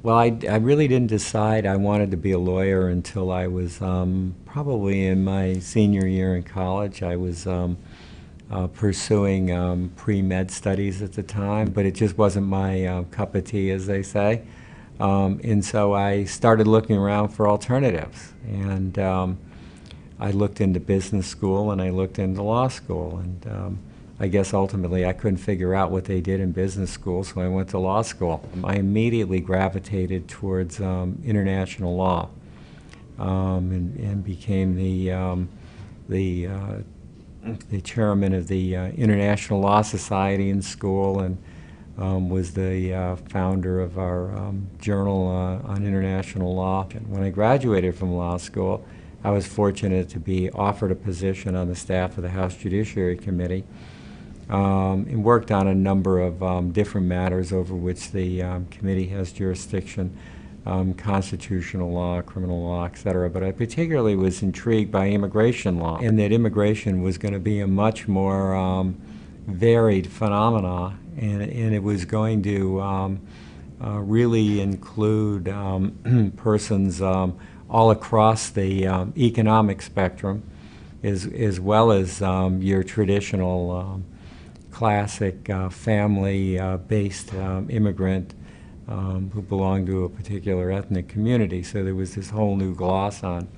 Well, I really didn't decide I wanted to be a lawyer until I was probably in my senior year in college. I was pursuing pre-med studies at the time, but it just wasn't my cup of tea, as they say. And so I started looking around for alternatives. And I looked into business school and I looked into law school. And I guess ultimately I couldn't figure out what they did in business school, so I went to law school. I immediately gravitated towards international law and became the chairman of the International Law Society in school, and was the founder of our journal on international law. And when I graduated from law school, I was fortunate to be offered a position on the staff of the House Judiciary Committee. And worked on a number of different matters over which the committee has jurisdiction, constitutional law, criminal law, etc. But I particularly was intrigued by immigration law, and that immigration was going to be a much more varied phenomena, and it was going to really include persons all across the economic spectrum, as well as your traditional classic family-based immigrant who belonged to a particular ethnic community. So there was this whole new gloss on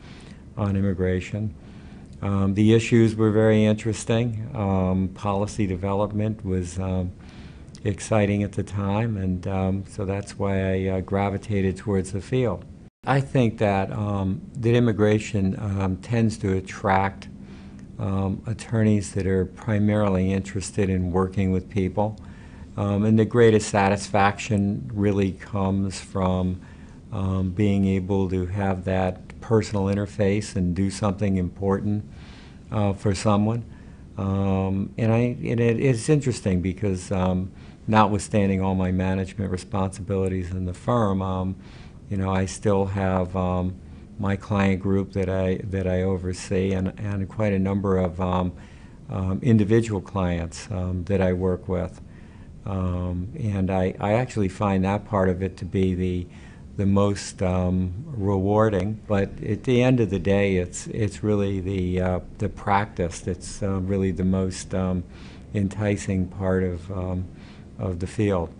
immigration. The issues were very interesting. Policy development was exciting at the time, and so that's why I gravitated towards the field. I think that, that immigration tends to attract attorneys that are primarily interested in working with people. And the greatest satisfaction really comes from being able to have that personal interface and do something important for someone. And it's interesting because notwithstanding all my management responsibilities in the firm, you know, I still have my client group that I oversee, and quite a number of individual clients that I work with, and I actually find that part of it to be the most rewarding. But at the end of the day, it's really the practice that's really the most enticing part of the field.